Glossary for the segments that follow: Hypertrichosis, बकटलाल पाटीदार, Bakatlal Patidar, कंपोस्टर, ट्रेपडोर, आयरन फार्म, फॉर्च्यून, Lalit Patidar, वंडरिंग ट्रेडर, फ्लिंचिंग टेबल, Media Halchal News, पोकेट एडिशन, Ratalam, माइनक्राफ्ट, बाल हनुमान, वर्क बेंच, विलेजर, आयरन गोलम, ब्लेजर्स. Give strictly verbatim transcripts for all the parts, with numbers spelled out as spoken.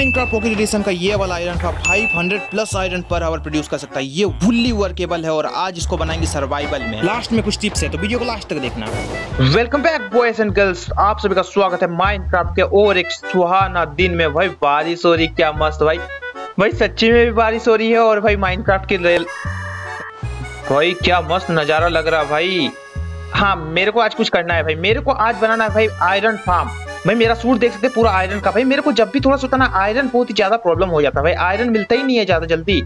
माइनक्राफ्ट पोकेट एडिशन का ये वाला आयरन फार्म पाँच सौ plus iron per hour produce कर सकता है। ये वुल्ली वर्केबल है और आज इसको बनाएंगे सर्वाइवल में। लास्ट में कुछ टिप्स है तो वीडियो को लास्ट तक देखना। Welcome back boys and girls, आप सभी का स्वागत है माइनक्राफ्ट के और एक सुहाना दिन में। भाई बारिश हो रही, क्या मस्त भाई। भाई सच्ची में भी बारिश हो रही है और भाई माइनक्राफ्ट की रेल, भाई क्या मस्त नजारा लग रहा भाई। हाँ मेरे को आज कुछ करना है भाई, मेरे को आज बनाना है भाई आयरन फार्म। भाई मेरा सूट देख सकते हैं पूरा आयरन का। भाई मेरे को जब भी थोड़ा सोचता ना आयरन, बहुत ही ज्यादा प्रॉब्लम हो जाता है भाई। आयरन मिलता ही नहीं है ज्यादा जल्दी,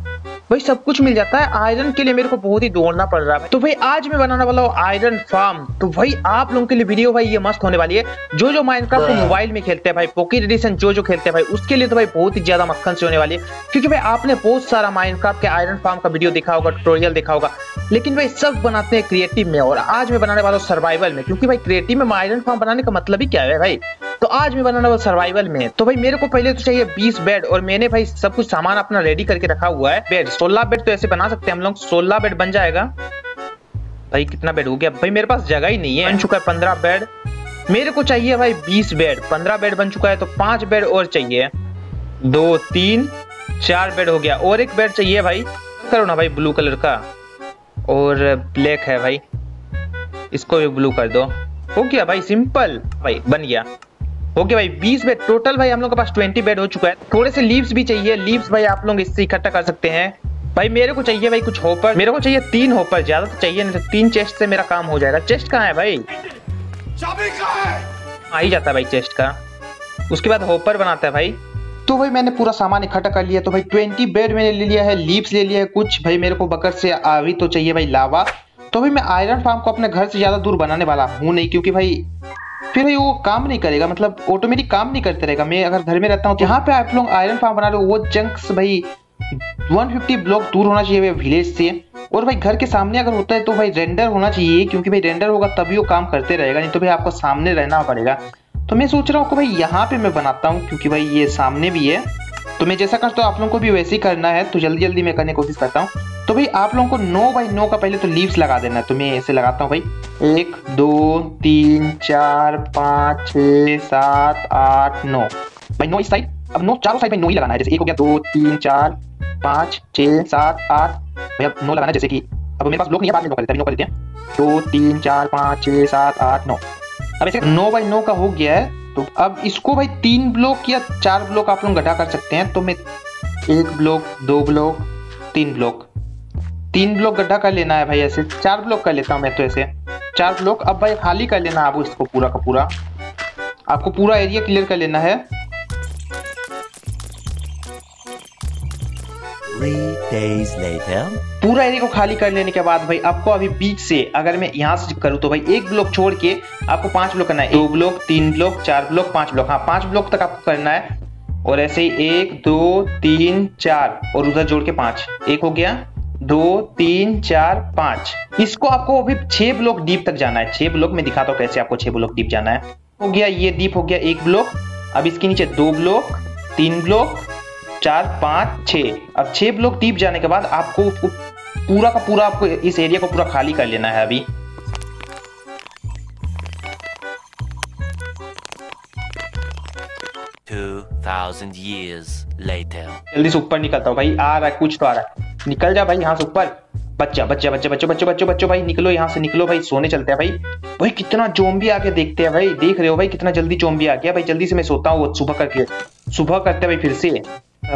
भाई सब कुछ मिल जाता है, आयरन के लिए मेरे को बहुत ही दौड़ना पड़ रहा है। तो भाई आज मैं बनाने वाला हूँ आयरन फार्म। तो भाई आप लोगों के लिए वीडियो भाई ये मस्त होने वाली है। जो जो माइनक्राफ्ट को मोबाइल में खेलते हैं भाई, पॉकेट एडिशन जो जो खेलते हैं भाई, उसके लिए तो भाई बहुत ही ज्यादा मक्खन से होने वाली है। क्योंकि भाई आपने बहुत सारा माइनक्राफ्ट के आयरन फार्म का वीडियो देखा होगा, ट्यूटोरियल देखा होगा, लेकिन भाई सब बनाते हैं क्रिएटिव में और आज मैं बनाने वाला हूँ सर्वाइवल में। क्योंकि भाई क्रिएटिव में आयरन फार्म बनाने का मतलब ही क्या है भाई। तो आज मैं बनाने वाला सर्वाइवल में। तो भाई मेरे को पहले तो चाहिए बीस बेड और मैंने भाई सब कुछ सामान अपना रेडी करके रखा हुआ है। बेड सोलह बेड तो ऐसे बना सकते हैं हम लोग, सोलह बेड बन जाएगा। भाई कितना बेड हो गया भाई, मेरे पास जगह ही नहीं है। बन चुका है पंद्रह बेड। मेरे को चाहिए भाई बीस बेड, पंद्रह बेड बन चुका है तो पांच बेड और चाहिए। दो तीन चार बेड हो गया और एक बेड चाहिए भाई, करो ना भाई ब्लू कलर का और ब्लैक है भाई, इसको भी ब्लू कर दो। हो गया भाई सिंपल, भाई बन गया। ओके भाई बीस बेड टोटल भाई हम लोग के पास बीस बेड हो चुका है। थोड़े से लीव्स भी चाहिए, लीव्स भाई आप लोग इससे इकट्ठा कर सकते हैं। भाई मेरे को चाहिए भाई कुछ होपर, मेरे को चाहिए तीन होपर, ज्यादा तो चाहिए नहीं, तीन चेस्ट से मेरा काम हो जाएगा। चेस्ट कहाँ है भाई, चाबी कहाँ है? आ ही जाता है भाई चेस्ट का, उसके बाद होपर बनाता है भाई। तो भाई मैंने पूरा सामान इकट्ठा कर लिया। तो भाई ट्वेंटी बेड मैंने ले लिया है, लीव्स ले लिया है कुछ। भाई मेरे को बकर से अभी तो चाहिए भाई लावा। तो भाई मैं आयरन फार्म को अपने घर से ज्यादा दूर बनाने वाला हूँ नहीं, क्योंकि भाई फिर भाई वो काम नहीं करेगा, मतलब ऑटोमेटिक काम नहीं करते रहेगा। मैं अगर घर में रहता हूँ, जहाँ पे आप लोग आयरन फार्म बना रहे हो वो जंक्स भाई एक सौ पचास ब्लॉक दूर होना चाहिए विलेज से। और भाई घर के सामने अगर होता है तो भाई रेंडर होना चाहिए, क्योंकि भाई रेंडर होगा तभी वो काम करते रहेगा, नहीं तो भाई आपको सामने रहना पड़ेगा। तो मैं सोच रहा हूँ कि भाई यहाँ पे मैं बनाता हूँ, क्योंकि भाई ये सामने भी है। तो मैं जैसा करता हूँ आप लोगों को भी वैसे ही करना है, तो जल्दी जल्दी मैं करने की कोशिश करता हूँ। तो भाई आप लोगों को नौ बाई नौ का पहले तो लीव्स लगा देना है। तो मैं ऐसे लगाता हूँ भाई, एक दो तीन चार पाँच छः सात आठ नौ, भाई नौ इस साइड। अब नौ चारों साइड में नौ ही लगाना है, जैसे एक हो गया दो तीन चार पाँच छः सात आठ, भाई अब नौ लगाना है। जैसे कि अब मेरे पास ब्लॉक नहीं है, बाद में नौ कर लेते हैं, नौ कर लेते हैं। दो तीन चार पाँच छः सात आठ नौ, अब ऐसे नौ बाई नौ का हो गया है। तो अब इसको भाई तीन ब्लॉक या चार ब्लॉक आप लोग गड्ढा कर सकते हैं। तो मैं एक ब्लॉक दो ब्लॉक तीन ब्लॉक तीन ब्लॉक गड्ढा कर लेना है भाई, ऐसे चार ब्लॉक कर लेता हूँ मैं तो, ऐसे चार ब्लॉक। अब भाई खाली कर लेना आपको इसको पूरा का पूरा, आपको पूरा एरिया क्लियर कर लेना है। पूरा एरिया को खाली कर लेने के बाद भाई आपको अभी बीच से, अगर मैं यहाँ से करूँ तो भाई एक ब्लॉक छोड़ के आपको पांच ब्लॉक करना है, दो ब्लॉक तीन ब्लॉक चार ब्लॉक पांच ब्लॉक, हाँ पांच ब्लॉक तक आपको करना है। और ऐसे ही एक दो तीन चार और उधर जोड़ के पांच, एक हो गया दो तीन चार पाँच। इसको आपको अभी छह ब्लॉक डीप तक जाना है, छह ब्लॉक में दिखाता हूँ कैसे आपको छह ब्लॉक डीप जाना है। हो गया ये डीप हो गया एक ब्लॉक, अब इसके नीचे दो ब्लॉक तीन ब्लॉक चार पाँच छः। अब छह ब्लॉक डीप जाने के बाद आपको पूरा का पूरा आपको इस एरिया को पूरा खाली कर लेना है अभी। two thousand years later जल्दी से ऊपर निकलता हूँ भाई, आ रहा है कुछ तो आ रहा है, निकल जा भाई यहाँ से ऊपर। बच्चा बच्चा बच्चा बच्चों बच्चों बच्चों बच्चों भाई निकलो यहाँ से, निकलो भाई, सोने चलते हैं भाई। भाई कितना ज़ॉम्बी आके देखते हैं भाई, देख रहे हो भाई कितना जल्दी ज़ॉम्बी आ गया भाई। जल्दी से मैं सोता हूँ, वो सुबह करके सुबह करते हैं भाई फिर से।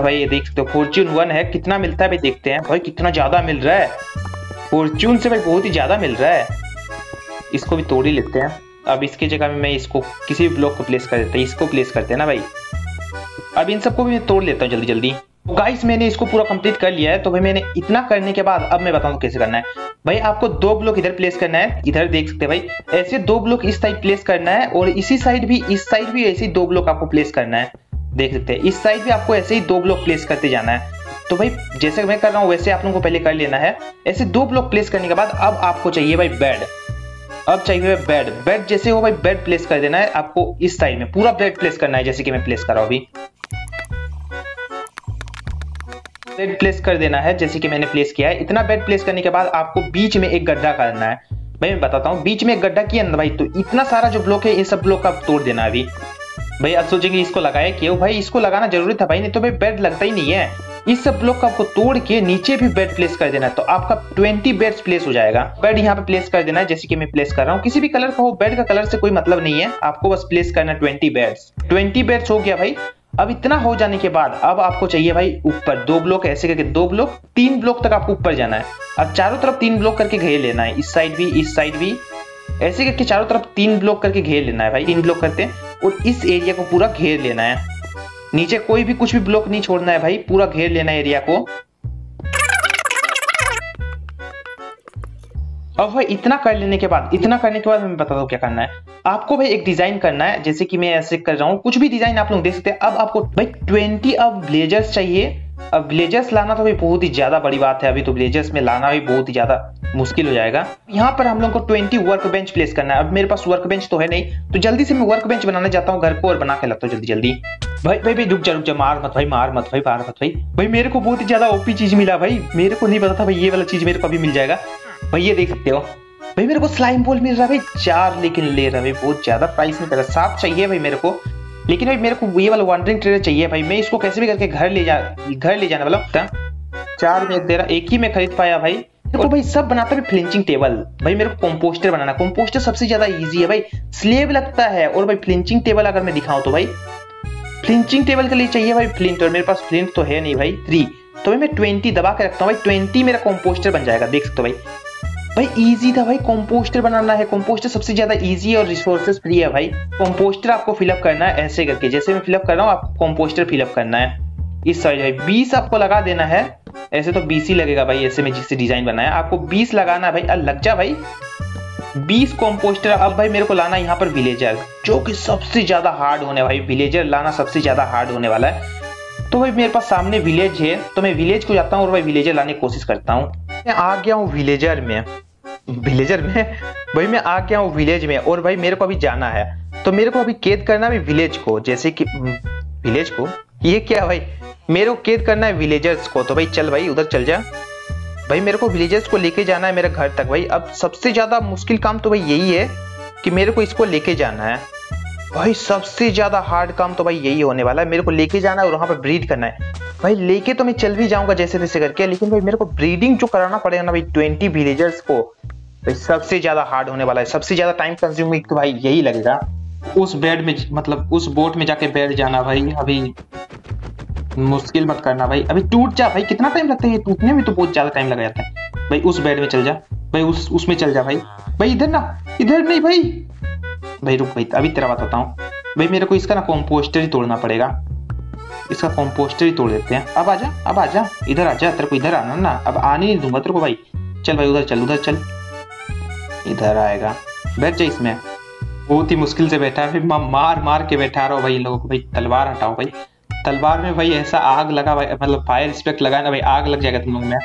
भाई ये देख सकते हो फॉर्च्यून वन है, कितना मिलता है भाई देखते हैं। भाई कितना ज्यादा मिल रहा है फॉर्च्यून से भाई, बहुत ही ज्यादा मिल रहा है। इसको भी तोड़ ही लेते हैं। अब इसकी जगह में मैं इसको किसी भी ब्लॉक को प्लेस कर देता है, इसको प्लेस करते हैं ना भाई। अब इन सबको भी मैं तोड़ लेता हूँ जल्दी जल्दी। तो गाइस मैंने इसको पूरा कंप्लीट कर लिया है। तो भाई मैंने इतना करने के बाद अब मैं बताऊँ कैसे करना है। भाई आपको दो ब्लॉक इधर प्लेस करना है, इधर देख सकते हैं भाई, ऐसे दो ब्लॉक इस साइड प्लेस करना है और इसी साइड भी, इस साइड भी ऐसे ही दो ब्लॉक आपको प्लेस करना है। देख सकते हैं इस साइड भी आपको ऐसे ही दो ब्लॉक प्लेस करते जाना है। तो भाई जैसे मैं कर रहा हूँ वैसे आप लोगों को पहले कर लेना है। ऐसे दो ब्लॉक प्लेस करने के बाद अब आपको चाहिए भाई बेड, अब चाहिए बेड। बेड जैसे हो भाई बेड प्लेस कर देना है आपको इस साइड में, पूरा बेड प्लेस करना है जैसे कि मैं प्लेस कर रहा हूँ अभी। बेड प्लेस कर देना है जैसे कि मैंने प्लेस किया है। इतना बेड प्लेस करने के बाद आपको बीच में एक गड्ढा करना है। भाई मैं बताता हूँ, बीच में एक गड्ढा किया ना भाई, तो इतना सारा जो ब्लॉक है ये सब ब्लॉक आप तोड़ देना अभी। भाई आप सोचेंगे इसको लगाया क्यों? भाई इसको लगाना जरूरी था भाई, नहीं तो भाई बेड लगता ही नहीं है। इस सब ब्लॉक आपको तोड़ के नीचे भी बेड प्लेस कर देना है, तो आपका बीस बेड्स प्लेस हो जाएगा। बेड यहाँ पे प्लेस कर देना है जैसे कि मैं प्लेस कर रहा हूँ, किसी भी कलर का हो, बेड का कलर से कोई मतलब नहीं है, आपको बस प्लेस करना है बीस बेड्स। बीस बेड्स हो गया भाई। अब इतना हो जाने के बाद अब आपको चाहिए भाई ऊपर दो ब्लॉक, ऐसे करके दो ब्लॉक, तीन ब्लॉक तक आपको ऊपर जाना है। अब चारों तरफ तीन ब्लॉक करके घेर लेना है, इस साइड भी, इस साइड भी, ऐसे करके चारों तरफ तीन ब्लॉक करके घेर लेना है भाई। तीन ब्लॉक करते हैं और इस एरिया को पूरा घेर लेना है, नीचे कोई भी कुछ भी ब्लॉक नहीं छोड़ना है भाई, पूरा घेर लेना है एरिया को। अब भाई इतना कर लेने के बाद इतना करने के बाद मैं बता दूं क्या करना है। आपको भाई एक डिजाइन करना है, जैसे कि मैं ऐसे कर रहा हूँ, कुछ भी डिजाइन आप लोग देख सकते हैं। अब आपको भाई बीस अब ब्लेजर्स चाहिए। अब ब्लेजर्स लाना तो भाई बहुत ही ज्यादा बड़ी बात है, अभी तो ब्लेजर्स में लाना भी बहुत ही ज्यादा मुश्किल हो जाएगा। यहाँ पर हम लोग को बीस वर्क बेंच प्लेस करना है। अब मेरे पास वर्क बेंच तो है नहीं, तो जल्दी से मैं वर्क बेंच बनाने जाता हूँ घर को और बना के लगता हूँ जल्दी जल्दी। भाई भाई भाई रुक जा रुक जा, मार मत भाई, मार मत भाई, मार मत भाई। भाई मेरे को बहुत ही ज्यादा ओपी चीज मिला भाई, मेरे को नहीं पता था भाई ये वाला चीज मेरे को अभी मिल जाएगा। भाई ये देख सकते हो भाई मेरे को स्लाइम बॉल मिल रहा है भाई चार, लेकिन ले रहा है भाई बहुत ज्यादा प्राइस में कर रहा। सांप चाहिए भाई मेरे को, लेकिन भाई मेरे को ये वाला वंडरिंग ट्रेडर चाहिए भाई। मैं इसको कैसे भी करके घर ले जा घर ले जाने वाला था। चार में एक दे रहा, एक ही में खरीद पाया भाई। तो भाई सब बनाता है फ्लिंचिंग टेबल। भाई मेरे को कंपोस्टर बनाना, कंपोस्टर सबसे ज्यादा इजी है भाई, स्लेब लगता है। और भाई फ्लिंचिंग टेबल अगर मैं दिखाऊं तो भाई फ्लिंचिंग टेबल के लिए चाहिए भाई फ्लिंट, और मेरे पास फ्लिंट तो है नहीं भाई। थ्री तो भाई मैं ट्वेंटी दबा के रखता हूँ भाई, ट्वेंटी मेरा कंपोस्टर बन जाएगा। देख सकते हो भाई भाई इजी था भाई, कंपोस्टर बनाना है। कंपोस्टर सबसे ज्यादा इजी है और रिसोर्सेस फ्री है भाई। कंपोस्टर आपको फिलअप करना है ऐसे करके, जैसे मैं फिलअप कर रहा हूँ आपको कंपोस्टर फिलअप करना है। इस साइड भाई बीस आपको लगा देना है, ऐसे तो बीस ही लगेगा भाई, ऐसे में जिससे डिजाइन बनाया आपको बीस लगाना है भाई। लग जा भाई बीस कंपोस्टर। अब भाई मेरे को लाना है यहाँ पर विलेजर, जो कि सबसे ज्यादा हार्ड होने भाई, विलेजर लाना सबसे ज्यादा हार्ड होने वाला है। तो भाई मेरे पास सामने विलेज है, तो मैं विलेज को जाता हूँ और भाई विलेजर लाने की कोशिश करता हूँ। मैं आ गया हूँ विलेजर में, विलेजर में भाई मैं आ गया हूँ विलेज में, और भाई मेरे को अभी जाना है, तो मेरे को अभी कैद करना है विलेज को, जैसे कि विलेज को ये क्या भाई, मेरे को कैद करना है विलेजर्स को। तो भाई चल भाई उधर चल जा भाई, मेरे को विलेजर्स को लेके जाना है मेरे घर तक भाई। अब सबसे ज्यादा मुश्किल काम तो भाई यही है कि मेरे को इसको लेके जाना है भाई, सबसे ज्यादा हार्ड काम तो भाई यही होने वाला है। मेरे को लेके जाना है और वहाँ पर ब्रीड करना है भाई। लेके तो मैं चल भी जाऊंगा जैसे तैसे करके, लेकिन भाई मेरे को ब्रीडिंग जो कराना पड़ेगा ना भाई बीस विलेजर्स को, भाई सबसे ज्यादा हार्ड होने वाला है, सबसे ज्यादा टाइम कंज्यूमिंग तो भाई यही लगेगा। उस बेड में मतलब उस बोट में जाके बैठ जाना भाई, अभी मुश्किल मत करना भाई, अभी टूट जा भाई। कितना टाइम लगता है टूटने में, तो बहुत ज्यादा टाइम लग जाता है भाई। उस बेड में चल जा भाई, उस उसमें चल जा भाई। भाई इधर ना, इधर नहीं भाई, भाई रुक भाई अभी तेरा बताता हूँ। भाई मेरे को इसका ना कंपोस्टर ही तोड़ना पड़ेगा, इसका कंपोस्टर ही तोड़ देते हैं। अब आजा, अब आजा, इधर आजा, तेरे को इधर आना ना, अब आने नहीं दूंगा तेरे को भाई। चल भाई उधर चल, उधर चल, इधर आएगा, बैठ जा इसमें। बहुत ही मुश्किल से बैठा है, मार मार के बैठा रहा भाई लोगों को। भाई तलवार हटाओ भाई, तलवार में भाई ऐसा आग लगा भाई, मतलब फायर स्पेक्ट लगा ना भाई, आग लग जाएगा तुम लोग में।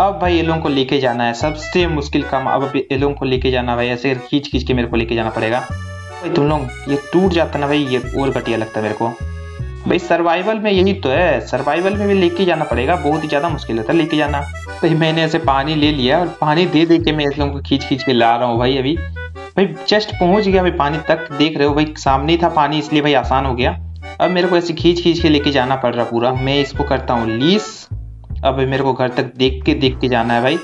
अब भाई ये लोगों को लेके जाना है सबसे मुश्किल काम, अब ये लोगों को लेके जाना भाई, ऐसे खींच खींच के मेरे को लेके जाना पड़ेगा भाई। तुम लोग ये टूट जाता ना भाई, ये और घटिया लगता है मेरे को भाई। सर्वाइवल में यही तो है, सर्वाइवल में भी लेके जाना पड़ेगा, बहुत ही ज्यादा मुश्किल होता है लेके जाना। भाई मैंने ऐसे पानी ले लिया और पानी दे दे के मैं इस लोगों को खींच खींच के ला रहा हूँ भाई। अभी भाई जस्ट पहुंच गया भाई पानी तक, देख रहे हो भाई सामने ही था पानी, इसलिए भाई आसान हो गया। अब मेरे को ऐसे खींच खींच के लेके जाना पड़ रहा पूरा। मैं इसको करता हूँ लीस। अब मेरे को घर तक देख के देख के जाना है भाई।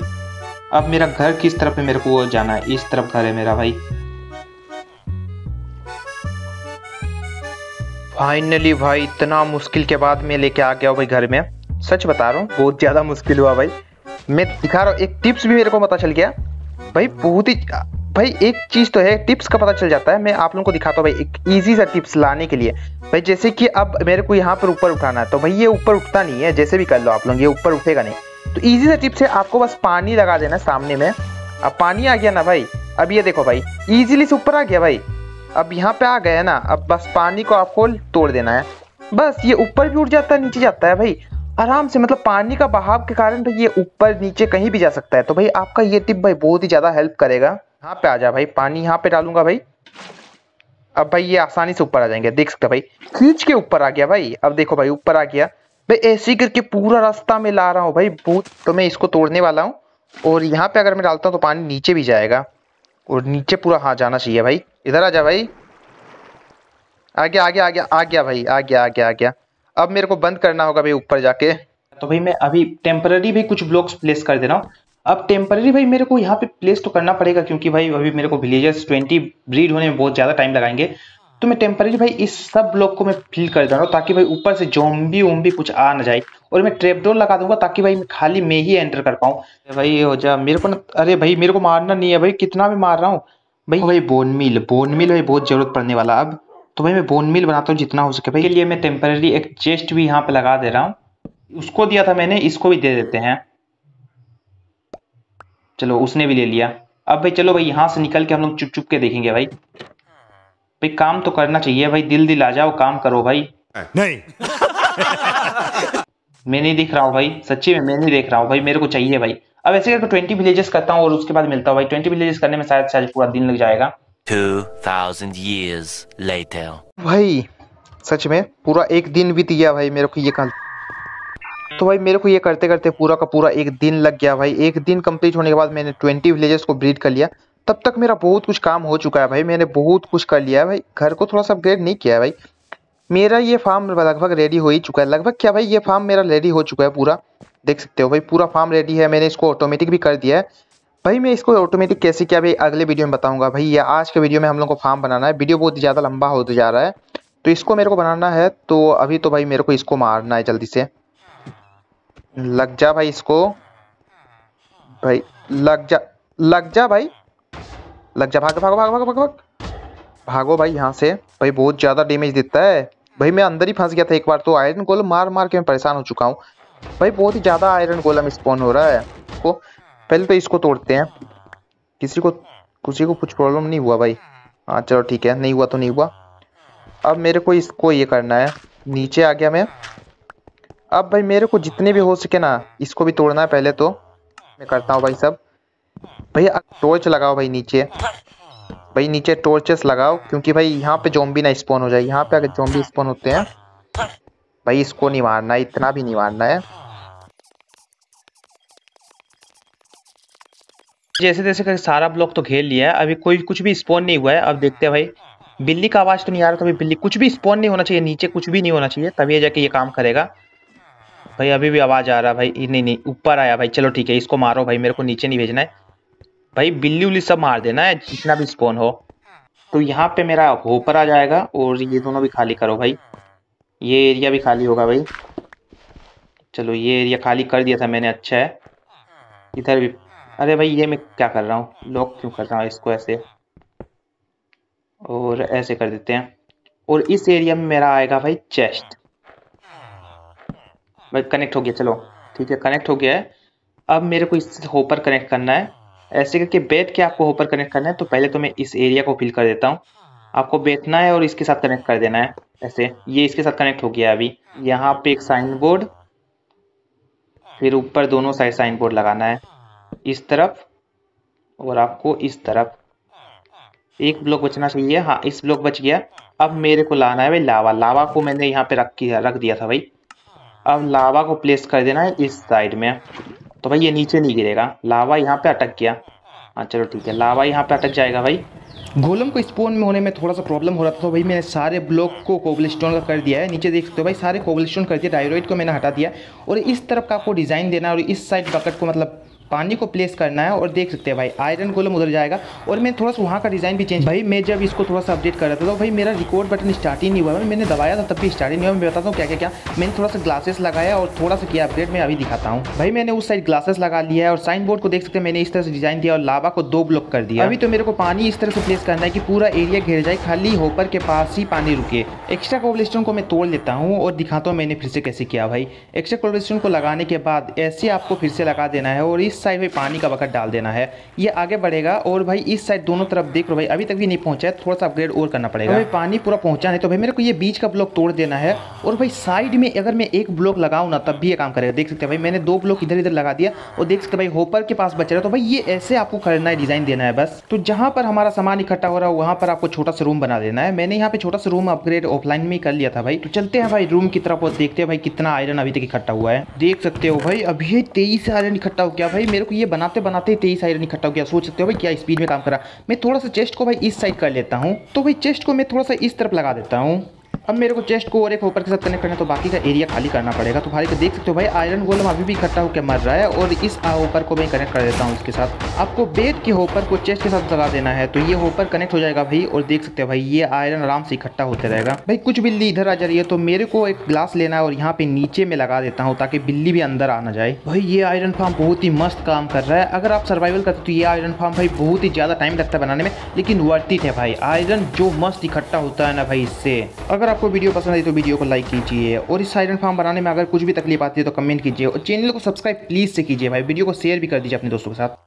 अब मेरा घर किस तरफ है, मेरे को जाना है इस तरफ घर है मेरा भाई। फाइनली भाई इतना मुश्किल के बाद मैं लेके आ गया हूँ भाई घर में। सच बता रहा हूँ बहुत ज्यादा मुश्किल हुआ भाई, मैं दिखा रहा हूँ। एक टिप्स भी मेरे को पता चल गया भाई, बहुत ही भाई एक चीज तो है टिप्स का पता चल जाता है। मैं आप लोगों को दिखाता हूँ भाई एक इजी सा टिप्स लाने के लिए भाई। जैसे कि अब मेरे को यहाँ पर ऊपर उठाना है, तो भाई ये ऊपर उठता नहीं है, जैसे भी कर लो आप लोग ये ऊपर उठेगा नहीं। तो इजी सा टिप्स है, आपको बस पानी लगा देना सामने में। अब पानी आ गया ना भाई, अब ये देखो भाई ईजिली से ऊपर आ गया भाई। अब यहाँ पे आ गया ना, अब बस पानी को आपको तोड़ देना है। बस ये ऊपर भी उठ जाता है, नीचे जाता है भाई आराम से, मतलब पानी का बहाव के कारण भाई ये ऊपर नीचे कहीं भी जा सकता है। तो भाई आपका ये टिप भाई बहुत ही ज़्यादा हेल्प करेगा। यहाँ पे आ जा भाई, पानी यहाँ पे डालूंगा भाई। अब भाई ये आसानी से ऊपर आ जाएंगे, देख सकते भाई खींच के ऊपर आ गया भाई। अब देखो भाई ऊपर आ गया भाई, ऐसे करके पूरा रास्ता में ला रहा हूँ भाई बहुत। तो मैं इसको तोड़ने वाला हूँ, और यहाँ पे अगर मैं डालता हूँ तो पानी नीचे भी जाएगा, और नीचे पूरा हाँ जाना चाहिए भाई। इधर आ जा भाई, आ गया आ गया आ गया आ गया भाई आ गया आ गया आ गया। अब मेरे को बंद करना होगा भाई ऊपर जाके। तो भाई मैं अभी टेम्पररी भी कुछ ब्लॉक्स प्लेस कर दे रहा हूँ। अब टेम्पररी भाई मेरे को यहाँ पे प्लेस तो करना पड़ेगा क्योंकि भाई अभी मेरे को विलेजर्स ट्वेंटी ब्रीड होने में बहुत ज़्यादा टाइम लगाएंगे। तो मैं टेम्पररी भाई इस सब ब्लॉक को मैं फिल कर दे रहा हूँ ताकि भाई ऊपर से जोम्बी वोम्बी कुछ आ ना जाए। और मैं ट्रेपडोर लगा दूंगा ताकि भाई मैं खाली मैं ही एंटर कर पाऊँ। भाई हो जा मेरे को ना, अरे भाई मेरे को मारना नहीं है भाई, कितना भी मार रहा हूँ भाई। भाई बोन मिल बोन मिल भाई बहुत ज़रूरत पड़ने वाला। अब तो भाई मैं बोन मिल बनाता हूँ जितना हो सके भाई के लिए। मैं टेम्पररी एक चेस्ट भी यहाँ पर लगा दे रहा हूँ, उसको दिया था मैंने, इसको भी दे देते हैं। चलो उसने भी ले लिया। अब भाई चलो भाई यहाँ से निकल के हम लोग चुप चुप के देखेंगे भाई। भाई काम तो करना चाहिए भाई, दिल दिल आ जाओ काम करो भाई। नहीं मैं नहीं दिख रहा हूँ भाई, सच्ची में मैं नहीं देख रहा हूँ भाई, मेरे को चाहिए भाई। अब ऐसे करके ट्वेंटी विलेजेस करता हूँ और उसके बाद मिलता हूँ भाई। ट्वेंटी विलेजेस करने में शायद शायद पूरा दिन लग जाएगा। टू थाउज़ेंड इयर्स लेटर भाई सच में पूरा एक दिन बीत गया भाई मेरे को ये कल। तो भाई मेरे को ये करते करते पूरा का पूरा एक दिन लग गया भाई। एक दिन कंप्लीट होने के बाद मैंने ट्वेंटी विलेजेस को ब्रीड कर लिया। तब तक मेरा बहुत कुछ काम हो चुका है भाई, मैंने बहुत कुछ कर लिया है भाई। घर को थोड़ा सा अपग्रेड नहीं किया है भाई। मेरा ये फार्म लगभग रेडी हो ही चुका है, लगभग क्या भाई ये फार्म मेरा रेडी हो चुका है पूरा, देख सकते हो भाई पूरा फार्म रेडी है। मैंने इसको ऑटोमेटिक भी कर दिया है भाई। मैं इसको ऑटोमेटिक कैसे क्या भाई अगले वीडियो में बताऊँगा भाई। या आज के वीडियो में हम लोग को फार्म बनाना है, वीडियो बहुत ज़्यादा लंबा होते जा रहा है तो इसको मेरे को बनाना है। तो अभी तो भाई मेरे को इसको मारना है जल्दी से। लग जा भाई इसको भाई, लग जा लग जा भाई लग जा, भाग भागो भागो भागो भागो भागो भागो भाई यहाँ से भाई। बहुत ज़्यादा डैमेज देता है भाई, मैं अंदर ही फंस गया था एक बार तो। आयरन गोलम मार मार के मैं परेशान हो चुका हूँ भाई, बहुत ही ज़्यादा आयरन गोलम स्पॉन हो रहा है। इसको पहले तो इसको तोड़ते हैं। किसी को किसी को कुछ प्रॉब्लम नहीं हुआ भाई? हाँ चलो ठीक है, नहीं हुआ तो नहीं हुआ। अब मेरे को इसको ये करना है, नीचे आ गया मैं। अब भाई मेरे को जितने भी हो सके ना इसको भी तोड़ना है पहले तो। मैं करता हूँ भाई सब। भैया टॉर्च लगाओ भाई नीचे, भाई नीचे टॉर्चेस लगाओ क्योंकि भाई यहाँ पे जोम्बी ना स्पॉन हो जाए। यहाँ पे अगर जोम्बी स्पॉन होते हैं भाई इसको नहीं मारना है, इतना भी नहीं मारना है। जैसे जैसे करके सारा ब्लॉक तो घेर लिया है, अभी कोई कुछ भी स्पॉन नहीं हुआ है। अब देखते हैं भाई, बिल्ली का आवाज़ तो नहीं आ रहा था भाई। बिल्ली कुछ भी स्पॉन नहीं होना चाहिए, नीचे कुछ भी नहीं होना चाहिए, तभी जाके ये काम करेगा भाई। अभी भी आवाज़ आ रहा भाई, नहीं नहीं ऊपर आया भाई। चलो ठीक है, इसको मारो भाई, मेरे को नीचे नहीं भेजना है भाई। बिल्ली उल्ली सब मार देना है जितना भी स्पॉन हो। तो यहाँ पे मेरा होपर आ जाएगा और ये दोनों भी खाली करो भाई। ये एरिया भी खाली होगा भाई। चलो ये एरिया खाली कर दिया था मैंने, अच्छा है। इधर भी, अरे भाई ये मैं क्या कर रहा हूँ, लॉक क्यों कर रहा हूँ इसको? ऐसे और ऐसे कर देते हैं। और इस एरिया में मेरा आएगा भाई चेस्ट। भाई कनेक्ट हो गया, चलो ठीक है कनेक्ट हो गया है। अब मेरे को इससे होपर कनेक्ट करना है। ऐसे करके बैठ के आपको होपर कनेक्ट करना है। तो पहले तो मैं इस एरिया को फिल कर देता हूँ। आपको बैठना है और इसके साथ कनेक्ट कर देना है ऐसे। ये इसके साथ कनेक्ट हो गया। अभी यहाँ पे एक साइन बोर्ड, फिर ऊपर दोनों साइड साइन बोर्ड लगाना है, इस तरफ और आपको इस तरफ। एक ब्लॉक बचना चाहिए, हाँ इस ब्लॉक बच गया। अब मेरे को लाना है भाई लावा। लावा को मैंने यहाँ पे रख रख दिया था भाई। अब लावा को प्लेस कर देना है इस साइड में। तो भाई ये नीचे नहीं गिरेगा, लावा यहाँ पे अटक गया। हाँ चलो ठीक है, लावा यहाँ पे अटक जाएगा भाई। गोलम को स्पोन में होने में थोड़ा सा प्रॉब्लम हो रहा था तो भाई मैंने सारे ब्लॉक को कोबलस्टोन का कर दिया है। नीचे देख सकते हो भाई सारे कोबलस्टोन कर दिया, डायरोइड को मैंने हटा दिया। और इस तरफ का आपको डिज़ाइन देना है और इस साइड बकेट को मतलब पानी को प्लेस करना है। और देख सकते हैं भाई आयरन गोलम उधर जाएगा। और मैं थोड़ा सा वहाँ का डिज़ाइन भी चेंज, भाई मैं जब इसको थोड़ा सा अपडेट कर रहा था तो भाई मेरा रिकॉर्ड बटन स्टार्ट ही नहीं हुआ। मैंने दबाया था तब भी स्टार्ट ही नहीं हुआ। मैं बताता हूँ क्या क्या क्या मैंने थोड़ा सा ग्लासेस लगाया और थोड़ा सा किया अपडेट, मैं अभी दिखाता हूँ भाई। मैंने उस साइड ग्लासेस लगा लिया है और साइन बोर्ड को देख सकते हैं मैंने इस तरह से डिज़ाइन दिया और लावा को दो ब्लॉक कर दिया। अभी तो मेरे को पानी इस तरह से प्लेस करना है कि पूरा एरिया घेर जाए, खाली होपर के पास ही पानी रुके। एक्स्ट्रा कोबलस्टोन को मैं तोड़ लेता हूँ और दिखाता हूँ मैंने फिर से कैसे किया भाई। एक्स्ट्रा कोबलस्टोन को लगाने के बाद ऐसे आपको फिर से लगा देना है और इस साइड में पानी का बकेट डाल देना है। ये आगे बढ़ेगा और भाई इस साइड दोनों तरफ देख लो भाई, अभी तक भी नहीं पहुंचा है, थोड़ा सा अपग्रेड और करना पड़ेगा। भाई पानी पूरा पहुंचा है तो भाई मेरे को ये बीच का ब्लॉक तोड़ देना है। और भाई साइड में अगर मैं एक ब्लॉक लगाऊं ना तब भी ये काम करेगा। देख सकते हैं भाई मैंने दो ब्लॉक इधर इधर लगा दिया और देख सकते भाई होपर के पास बच रहा है। तो भाई ये ऐसे आपको करना है, डिजाइन देना है बस। तो जहाँ पर हमारा सामान इकट्ठा हो रहा है वहाँ पर आपको छोटा सा रूम बना देना है। मैंने यहाँ पे छोटा सा रूम अपग्रेड ऑफलाइन में कर लिया था भाई। तो चलते हैं भाई रूम की तरफ और देखते हैं भाई कितना आयरन अभी तक इकट्ठा हुआ है। देख सकते हो भाई अभी तेईस आयरन इकट्ठा हो गया भाई। भाई मेरे को ये बनाते बनाते ही तेईस आयरन इकट्ठा हो गया। सोच सकते हो भाई क्या स्पीड में काम करा। मैं थोड़ा सा चेस्ट को भाई इस साइड कर लेता हूँ, तो भाई चेस्ट को मैं थोड़ा सा इस तरफ लगा देता हूँ। अब मेरे को चेस्ट को और एक ऊपर के साथ कनेक्ट करना, तो बाकी का एरिया खाली करना पड़ेगा। तो भाई देख सकते हो भाई आयरन गोलम अभी भी इकट्ठा होकर मर रहा है, और इस होपर को मैं कनेक्ट कर देता हूँ उसके साथ। आपको बेड के होपर को चेस्ट के साथ लगा देना है, तो ये होपर कनेक्ट हो जाएगा भाई। और देख सकते हो भाई ये आयरन आराम से इकट्ठा होते रहेगा। भाई कुछ बिल्ली इधर आ जा रही है, तो मेरे को एक ग्लास लेना है और यहाँ पे नीचे में लगा देता हूँ, ताकि बिल्ली भी अंदर आना जाए। भाई ये आयरन फार्म बहुत ही मस्त काम कर रहा है। अगर आप सर्वाइवल करते हो तो ये आयरन फार्म भाई बहुत ही ज़्यादा टाइम लगता है बनाने में, लेकिन वर्थ इट है भाई। आयरन जो मस्त इकट्ठा होता है ना भाई, इससे अगर आपको वीडियो पसंद आई तो वीडियो को लाइक कीजिए, और इस आयरन फार्म बनाने में अगर कुछ भी तकलीफ आती है तो कमेंट कीजिए, और चैनल को सब्सक्राइब प्लीज़ से कीजिए भाई। वीडियो को शेयर भी कर दीजिए अपने दोस्तों के साथ।